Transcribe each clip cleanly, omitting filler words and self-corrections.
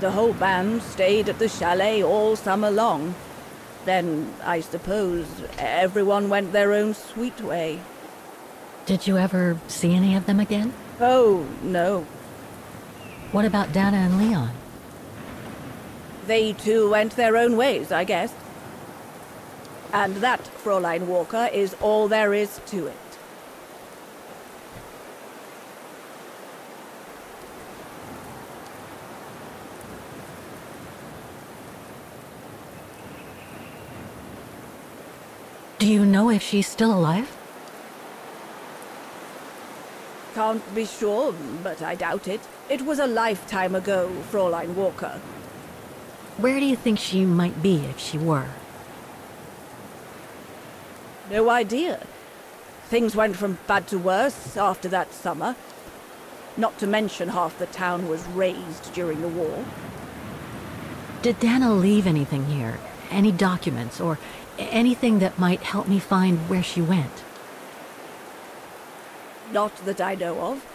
The whole band stayed at the chalet all summer long. Then, I suppose, everyone went their own sweet way. Did you ever see any of them again? Oh, no. What about Dana and Leon? They too went their own ways, I guess. And that, Fräulein Walker, is all there is to it. Do you know if she's still alive? Can't be sure, but I doubt it. It was a lifetime ago, Fräulein Walker. Where do you think she might be if she were? No idea. Things went from bad to worse after that summer. Not to mention half the town was razed during the war. Did Dana leave anything here? Any documents or anything that might help me find where she went? Not that I know of.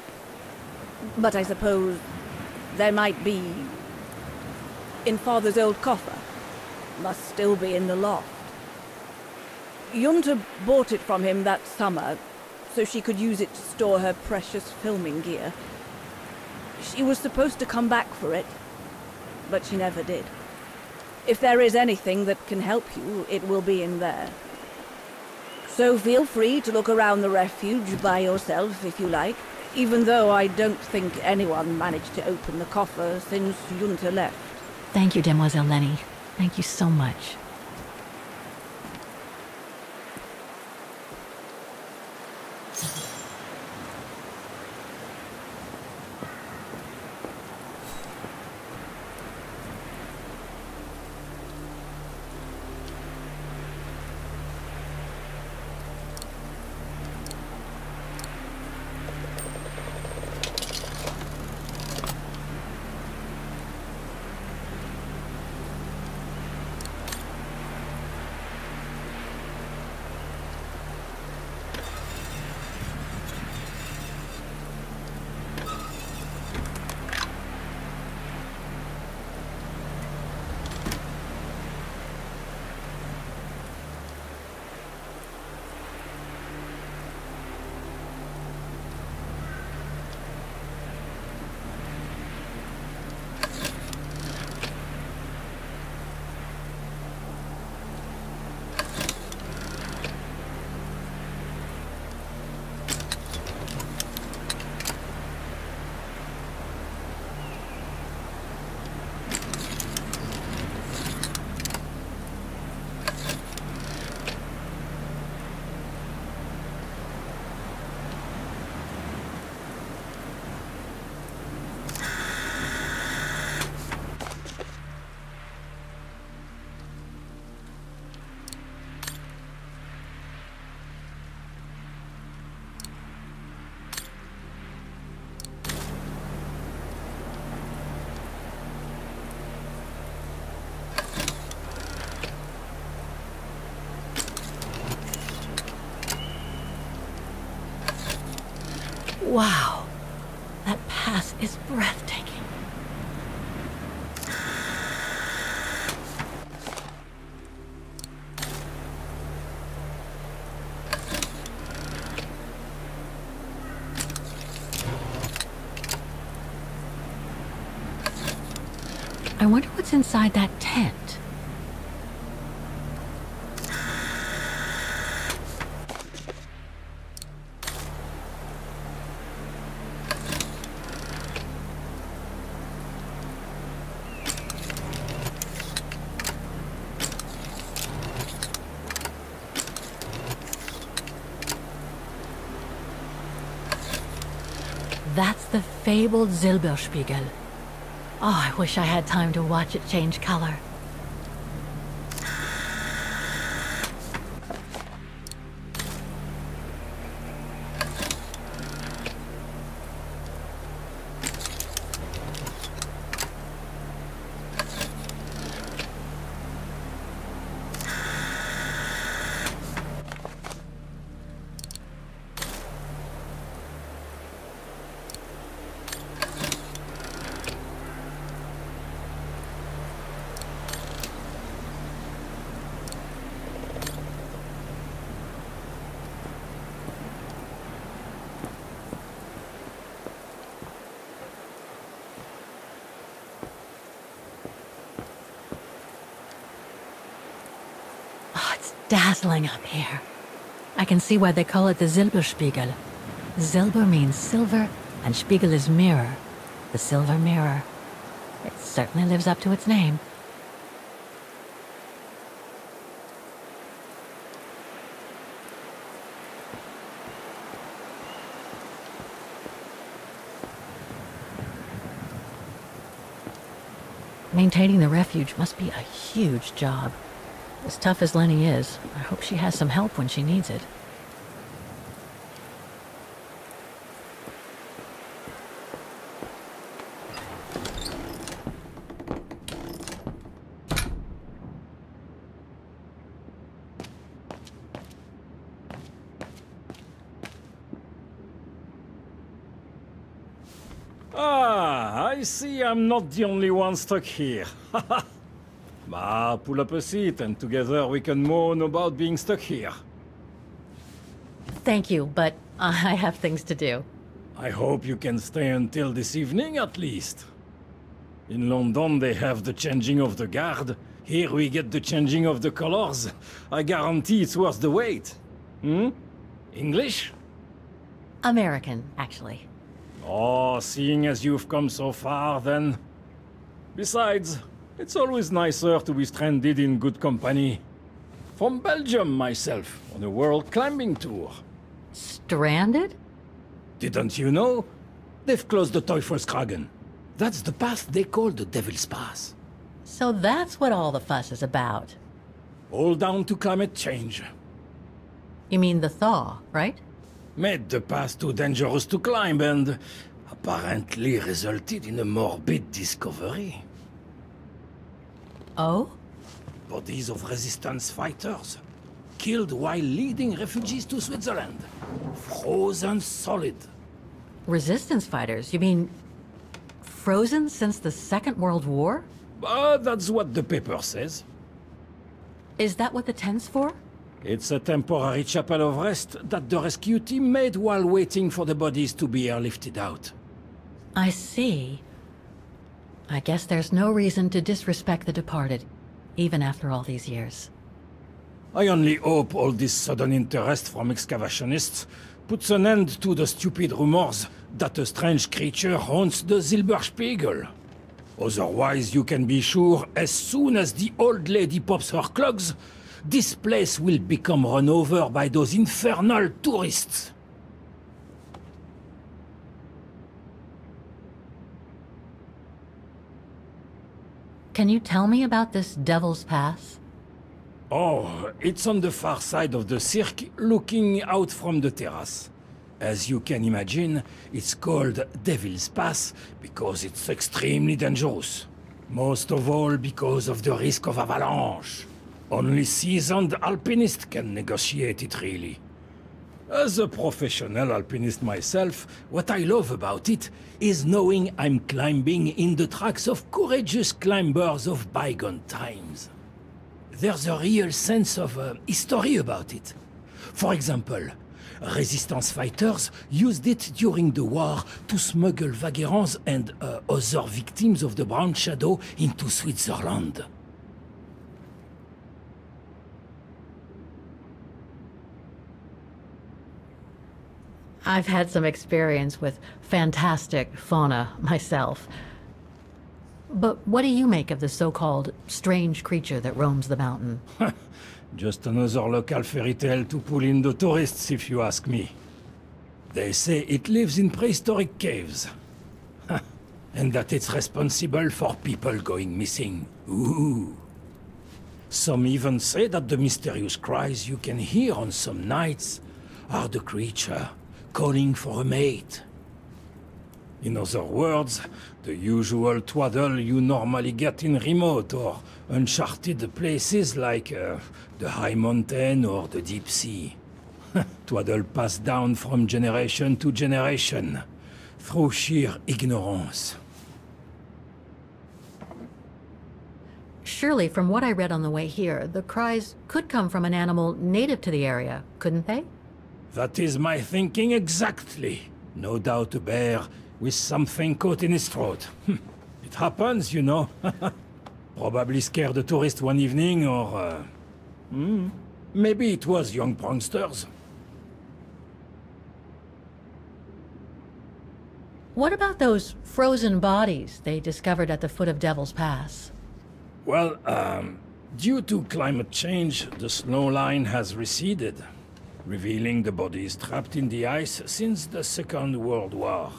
But I suppose there might be. In Father's old coffer. Must still be in the loft. Yunta bought it from him that summer, so she could use it to store her precious filming gear. She was supposed to come back for it, but she never did. If there is anything that can help you, it will be in there. So feel free to look around the refuge by yourself if you like, even though I don't think anyone managed to open the coffer since Yunta left. Thank you, Demoiselle Lenny. Thank you so much. Wow, that pass is breathtaking. I wonder what's inside that tent. That's the fabled Silberspiegel. Oh, I wish I had time to watch it change color. dazzling up here. I can see why they call it the Silberspiegel. Silber means silver, and Spiegel is mirror. The silver mirror. It certainly lives up to its name. Maintaining the refuge must be a huge job. As tough as Lenny is, I hope she has some help when she needs it. I see I'm not the only one stuck here. Bah, pull up a seat and together we can moan about being stuck here. Thank you, but I have things to do. I hope you can stay until this evening at least. In London they have the changing of the guard. Here we get the changing of the colors. I guarantee it's worth the wait. Hmm? English? American, actually. Oh, seeing as you've come so far, then. Besides, it's always nicer to be stranded in good company. From Belgium, myself, on a world climbing tour. Stranded? Didn't you know? They've closed the Teufelskragen. That's the path they call the Devil's Pass. So that's what all the fuss is about. All down to climate change. You mean the thaw, right? Made the path too dangerous to climb and apparently resulted in a morbid discovery. Oh? Bodies of resistance fighters, killed while leading refugees to Switzerland. Frozen solid. Resistance fighters? You mean frozen since the Second World War? That's what the paper says. Is that what the tent's for? It's a temporary chapel of rest that the rescue team made while waiting for the bodies to be airlifted out. I see. I guess there's no reason to disrespect the departed, even after all these years. I only hope all this sudden interest from excavationists puts an end to the stupid rumors that a strange creature haunts the Silberspiegel. Otherwise, you can be sure as soon as the old lady pops her clogs, this place will become run over by those infernal tourists. Can you tell me about this Devil's Pass? Oh, it's on the far side of the cirque, looking out from the terrace. As you can imagine, it's called Devil's Pass because it's extremely dangerous. Most of all because of the risk of avalanche. Only seasoned alpinists can negotiate it, really. As a professional alpinist myself, what I love about it is knowing I'm climbing in the tracks of courageous climbers of bygone times. There's a real sense of history about it. For example, resistance fighters used it during the war to smuggle Vaguerons and other victims of the Brown Shadow into Switzerland. I've had some experience with fantastic fauna myself. But what do you make of the so-called strange creature that roams the mountain? Just another local fairy tale to pull in the tourists, if you ask me. They say it lives in prehistoric caves. And that it's responsible for people going missing. Ooh. Some even say that the mysterious cries you can hear on some nights are the creature calling for a mate. In other words, the usual twaddle you normally get in remote or uncharted places like the high mountain or the deep sea. Twaddle passed down from generation to generation, through sheer ignorance. Surely, from what I read on the way here, the cries could come from an animal native to the area, couldn't they? That is my thinking exactly. No doubt a bear with something caught in his throat. It happens, you know. Probably scared a tourist one evening or... Maybe it was young pranksters. What about those frozen bodies they discovered at the foot of Devil's Pass? Well, due to climate change, the snow line has receded, revealing the bodies trapped in the ice since the Second World War.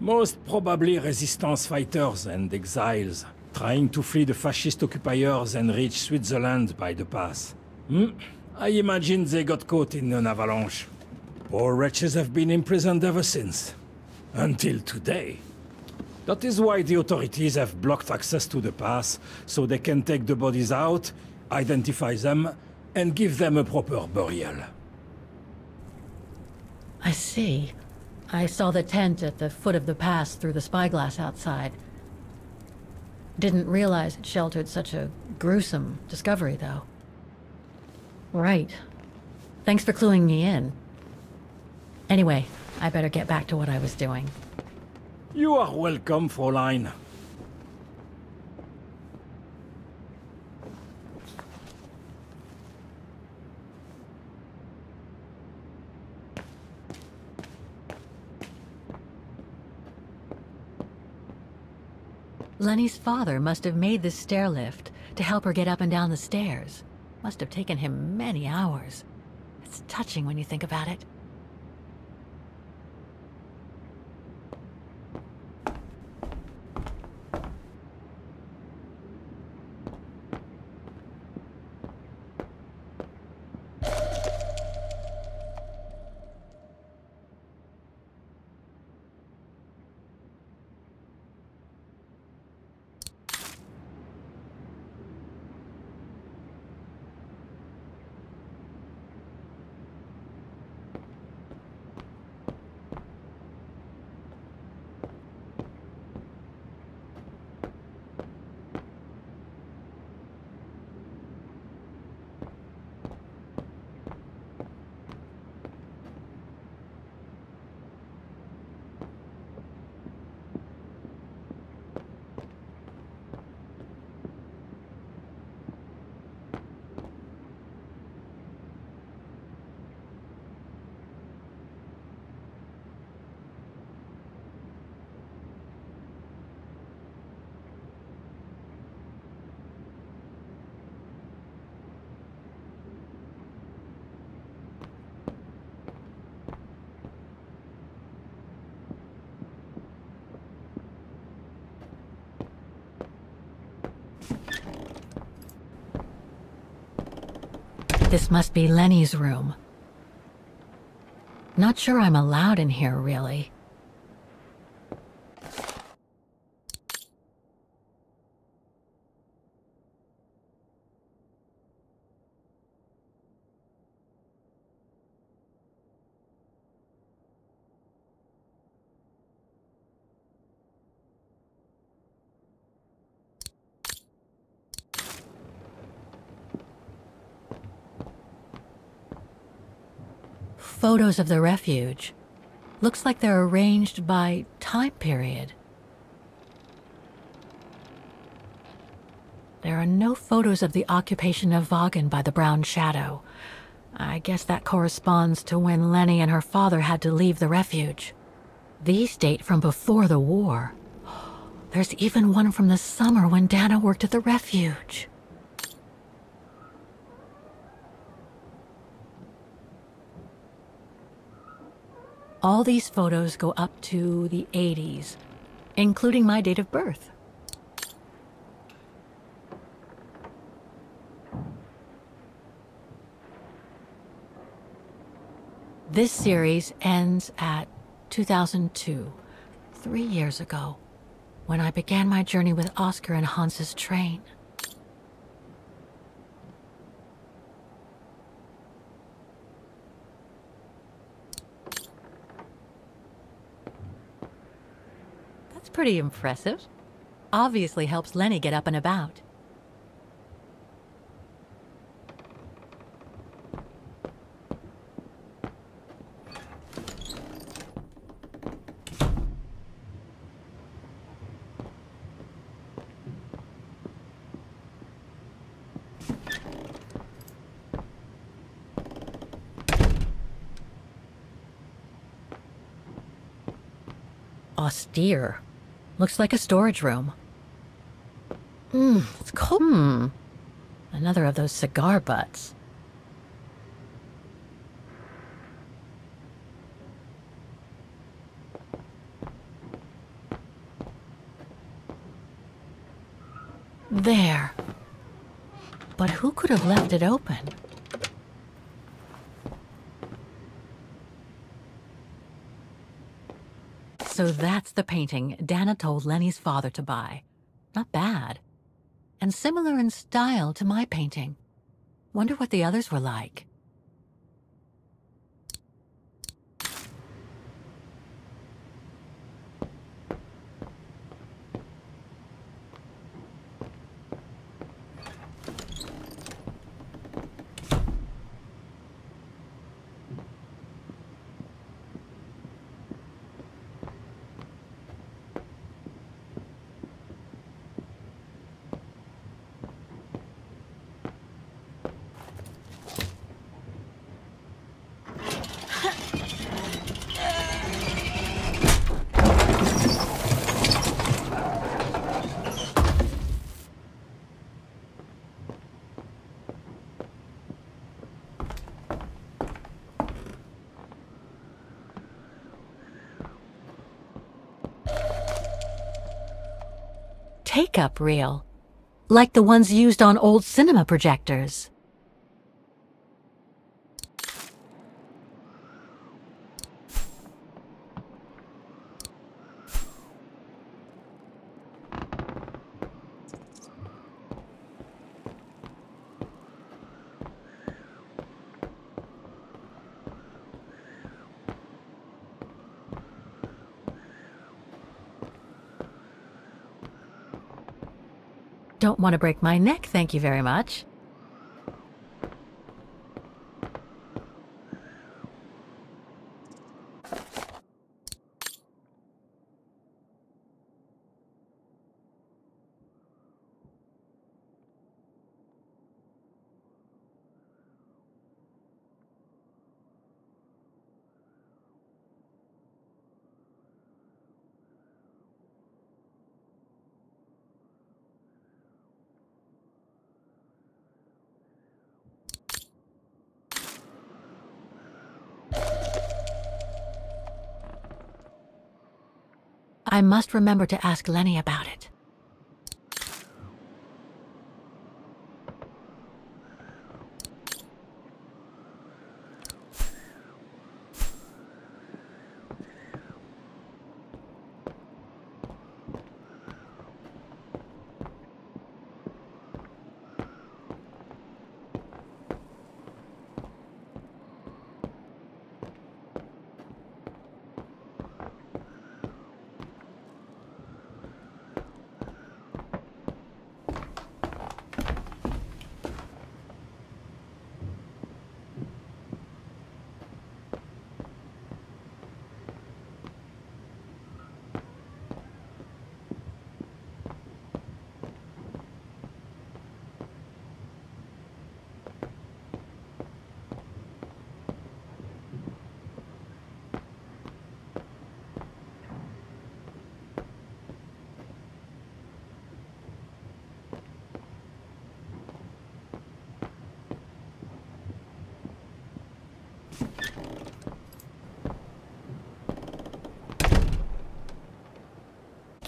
Most probably resistance fighters and exiles, trying to flee the fascist occupiers and reach Switzerland by the pass. I imagine they got caught in an avalanche. Poor wretches have been imprisoned ever since. Until today. That is why the authorities have blocked access to the pass, so they can take the bodies out, identify them, and give them a proper burial. I see. I saw the tent at the foot of the pass through the spyglass outside. Didn't realize it sheltered such a gruesome discovery, though. Right. Thanks for cluing me in. Anyway, I better get back to what I was doing. You are welcome, Fräulein. Lenny's father must have made this stair lift to help her get up and down the stairs. Must have taken him many hours. It's touching when you think about it. This must be Lenny's room. Not sure I'm allowed in here, really. Photos of the refuge. Looks like they're arranged by time period. There are no photos of the occupation of Vagen by the Brown Shadow. I guess that corresponds to when Lenny and her father had to leave the refuge. These date from before the war. There's even one from the summer when Dana worked at the refuge. All these photos go up to the 80s, including my date of birth. This series ends at 2002, 3 years ago, when I began my journey with Oscar and Hans's train. Pretty impressive. Obviously helps Lenny get up and about. austere. Looks like a storage room. It's cold. Another of those cigar butts. There. But who could have left it open? So that's the painting Dana told Lenny's father to buy. Not bad. And similar in style to my painting. Wonder what the others were like. Take-up reel, like the ones used on old cinema projectors. Don't want to break my neck, thank you very much. I must remember to ask Lenny about it.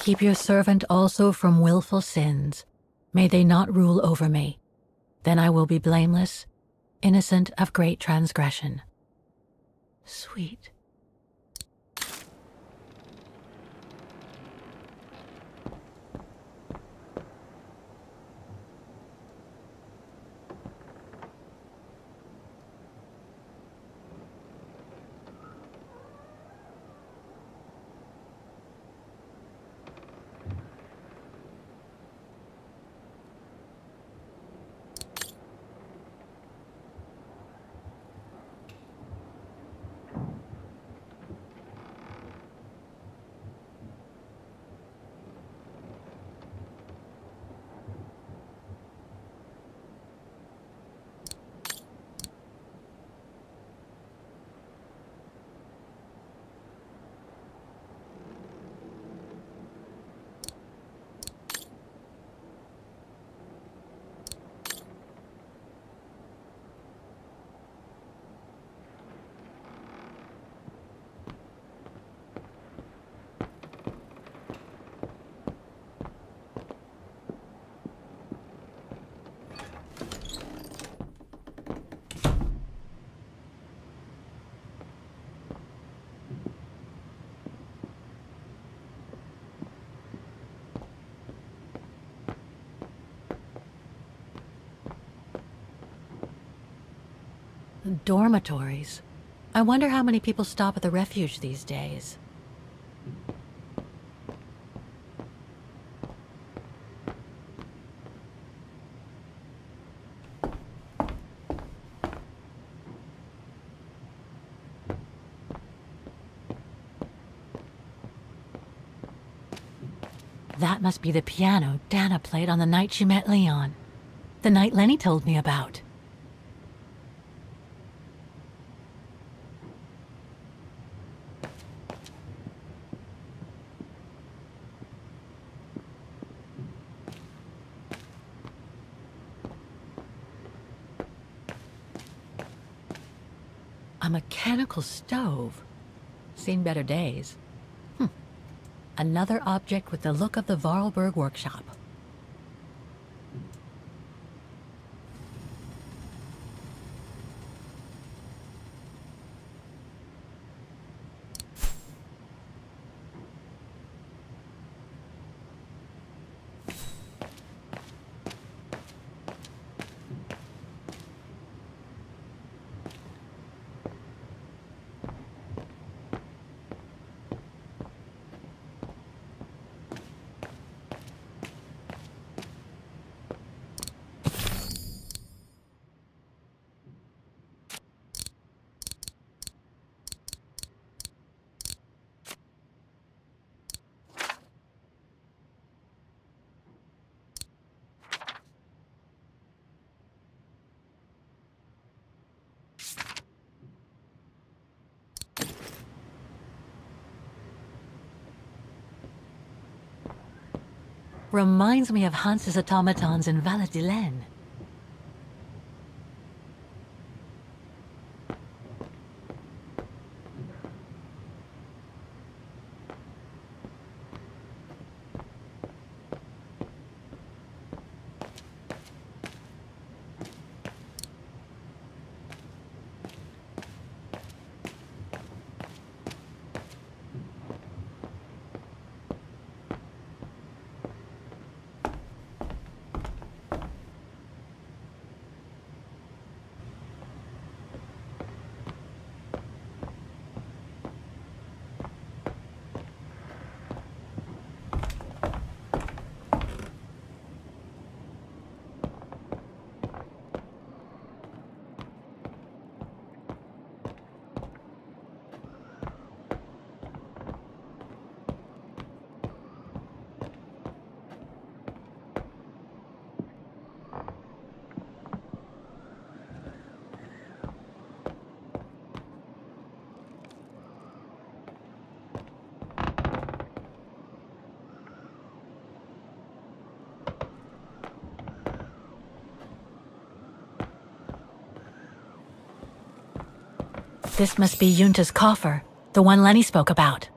Keep your servant also from willful sins. May they not rule over me. Then I will be blameless, innocent of great transgression. Sweet. Dormitories. I wonder how many people stop at the refuge these days. That must be the piano Dana played on the night she met Leon. The night Lenny told me about. A mechanical stove. Seen better days. Another object with the look of the Vorarlberg workshop. Reminds me of Hans's automatons in Valadilène. This must be Yunta's coffer, the one Lenny spoke about.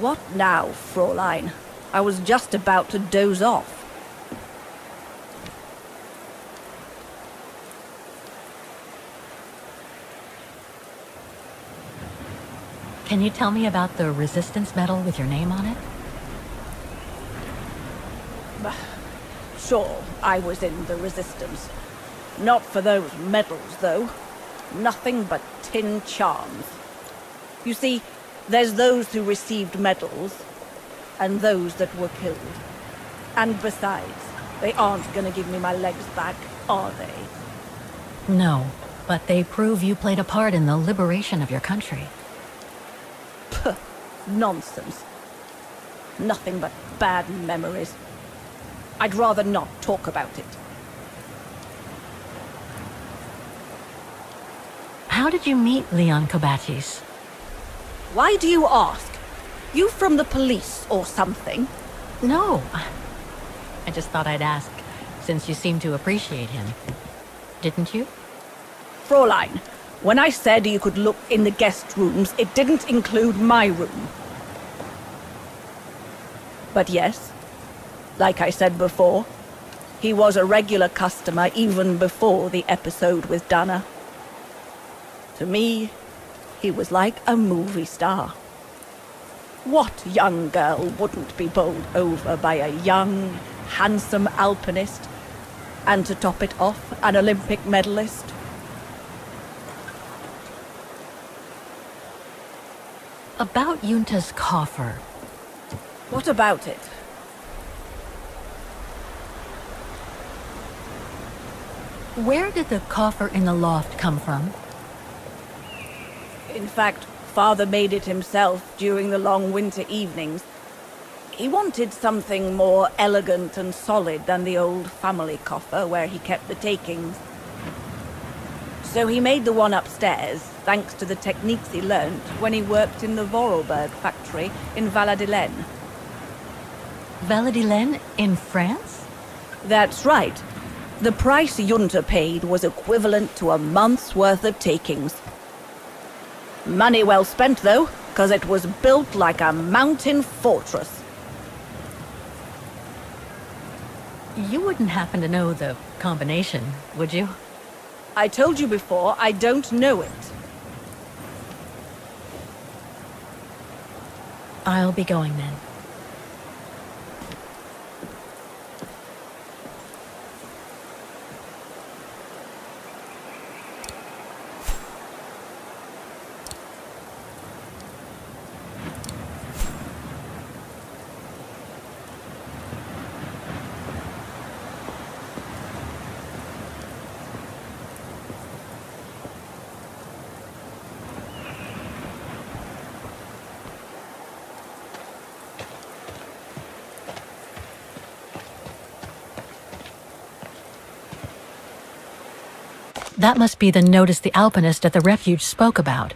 What now, Fräulein? I was just about to doze off. Can you tell me about the resistance medal with your name on it? Sure, I was in the resistance. Not for those medals, though. Nothing but tin charms. You see, there's those who received medals, and those that were killed. And besides, they aren't gonna give me my legs back, are they? No, but they prove you played a part in the liberation of your country. Puh, nonsense. Nothing but bad memories. I'd rather not talk about it. How did you meet Leon Kobachis? Why do you ask? You from the police or something? No. I just thought I'd ask, since you seem to appreciate him. Didn't you? Fräulein, when I said you could look in the guest rooms, it didn't include my room. But yes, like I said before, he was a regular customer even before the episode with Dana. To me, he was like a movie star. What young girl wouldn't be bowled over by a young, handsome alpinist, and to top it off, an Olympic medalist? About Yunta's coffer. What about it? Where did the coffer in the loft come from? In fact, Father made it himself during the long winter evenings. He wanted something more elegant and solid than the old family coffer where he kept the takings. So he made the one upstairs, thanks to the techniques he learned when he worked in the Vorarlberg factory in Valadilène. Valadilène in France? That's right. The price Yunta paid was equivalent to a month's worth of takings. Money well spent, though, because it was built like a mountain fortress. You wouldn't happen to know the combination, would you? I told you before, I don't know it. I'll be going then. That must be the notice the alpinist at the refuge spoke about.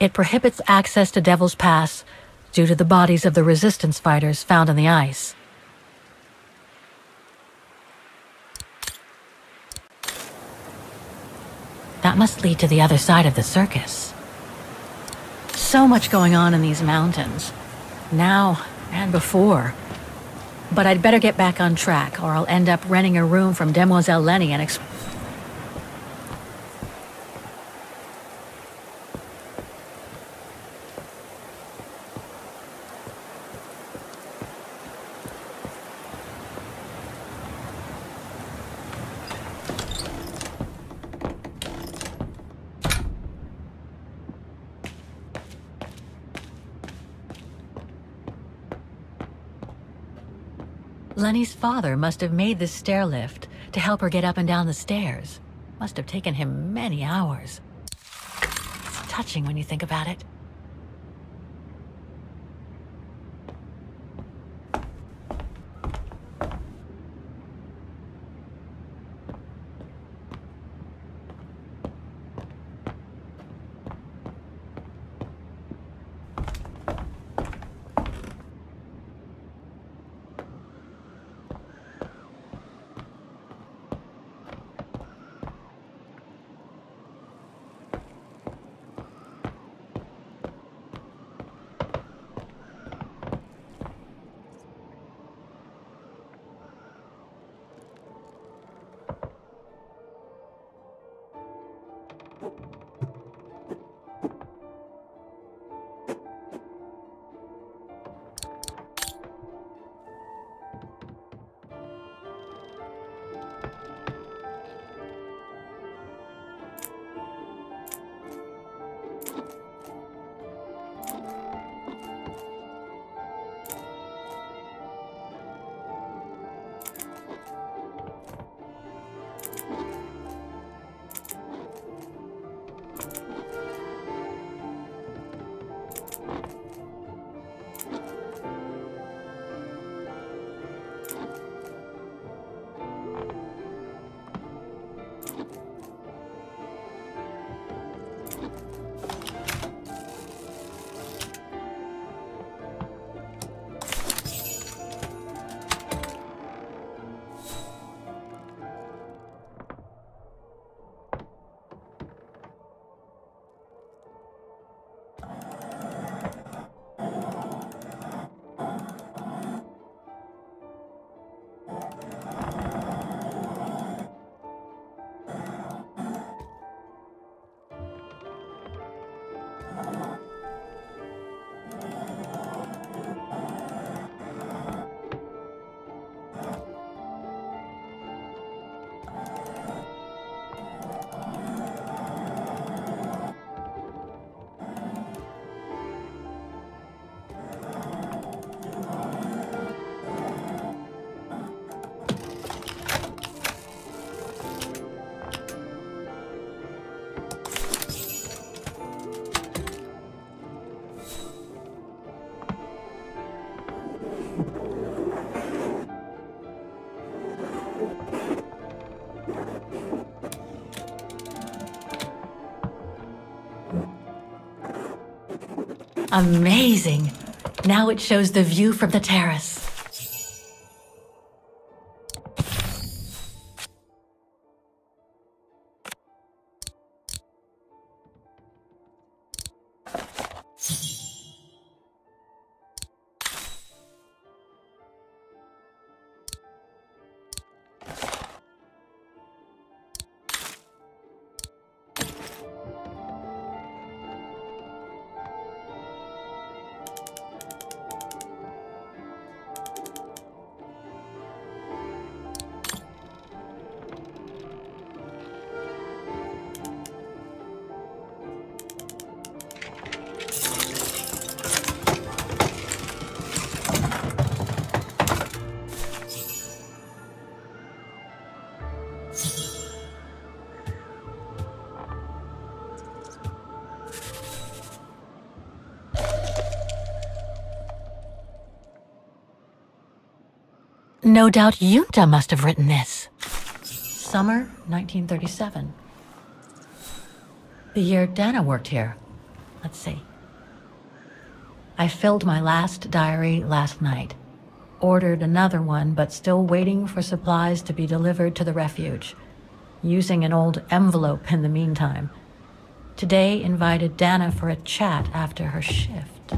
It prohibits access to Devil's Pass due to the bodies of the resistance fighters found on the ice. That must lead to the other side of the circus. So much going on in these mountains, now and before. But I'd better get back on track, or I'll end up renting a room from Demoiselle Lenny and Lenny's father must have made this stair lift to help her get up and down the stairs. Must have taken him many hours. It's touching when you think about it. Amazing. Now it shows the view from the terrace. No doubt Yunta must have written this. Summer 1937. The year Dana worked here. Let's see. I filled my last diary last night. Ordered another one, but still waiting for supplies to be delivered to the refuge. Using an old envelope in the meantime. Today invited Dana for a chat after her shift.